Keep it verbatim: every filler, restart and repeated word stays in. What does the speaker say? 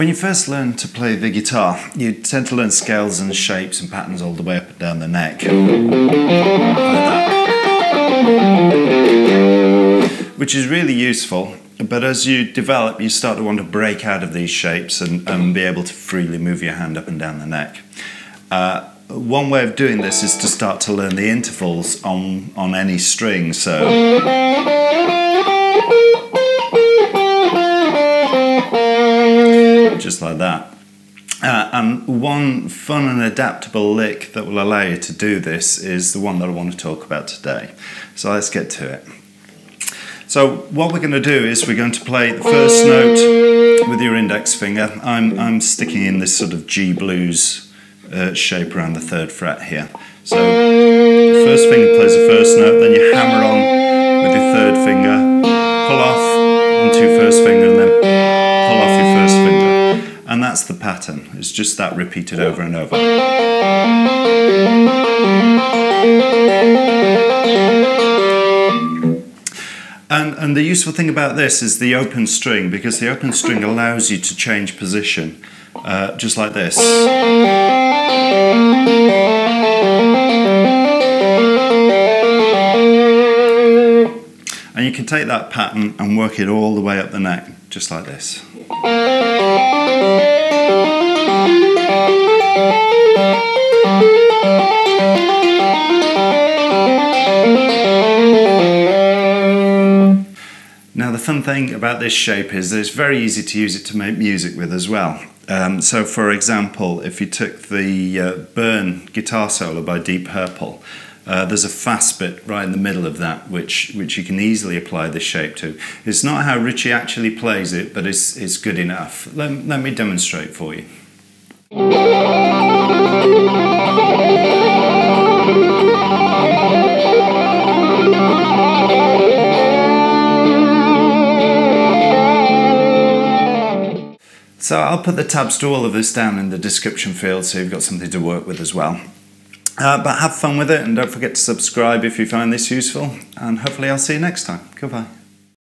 When you first learn to play the guitar, you tend to learn scales and shapes and patterns all the way up and down the neck. Like that. Which is really useful, but as you develop, you start to want to break out of these shapes and, and be able to freely move your hand up and down the neck. Uh, one way of doing this is to start to learn the intervals on, on any string, so... just like that. Uh, and one fun and adaptable lick that will allow you to do this is the one that I want to talk about today. So let's get to it. So what we're going to do is we're going to play the first note with your index finger. I'm, I'm sticking in this sort of G blues uh, shape around the third fret here. So the first finger plays the first note, then you hammer on with your third finger, pull off onto your first finger, and then pull off your first finger. And that's the pattern, it's just that repeated over and over. And, and the useful thing about this is the open string, because the open string allows you to change position, uh, just like this. And you can take that pattern and work it all the way up the neck, just like this. Now the fun thing about this shape is that it's very easy to use it to make music with as well. Um, so for example, if you took the uh, Burn guitar solo by Deep Purple, Uh, there's a fast bit right in the middle of that, which which you can easily apply this shape to. It's not how Richie actually plays it, but it's it's good enough. Let, let me demonstrate for you. So I'll put the tabs to all of this down in the description field, so you've got something to work with as well. Uh, but have fun with it, and don't forget to subscribe if you find this useful, and hopefully I'll see you next time. Goodbye.